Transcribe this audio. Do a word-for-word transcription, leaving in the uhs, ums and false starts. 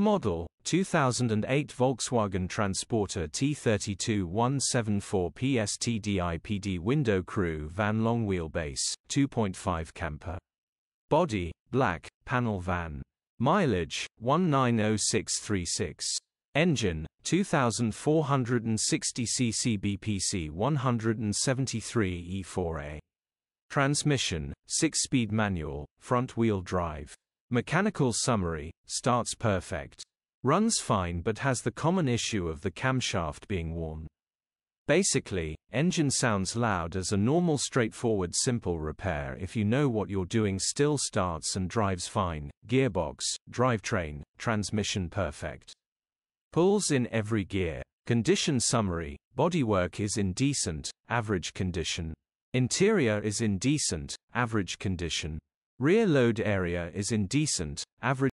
Model, two thousand eight Volkswagen Transporter T thirty-two one seventy-four PS T D I P D window crew van long wheelbase, two point five camper. Body, black, panel van. Mileage, one nine zero six three six. Engine, two thousand four hundred sixty c c B P C one seventy-three E four A. Transmission, six-speed manual, front-wheel drive. Mechanical summary, starts perfect. Runs fine but has the common issue of the camshaft being worn. Basically, engine sounds loud as a normal straightforward simple repair if you know what you're doing. Still starts and drives fine. Gearbox, drivetrain, transmission perfect. Pulls in every gear. Condition summary, bodywork is in decent, average condition. Interior is in decent, average condition. Rear load area is in decent, average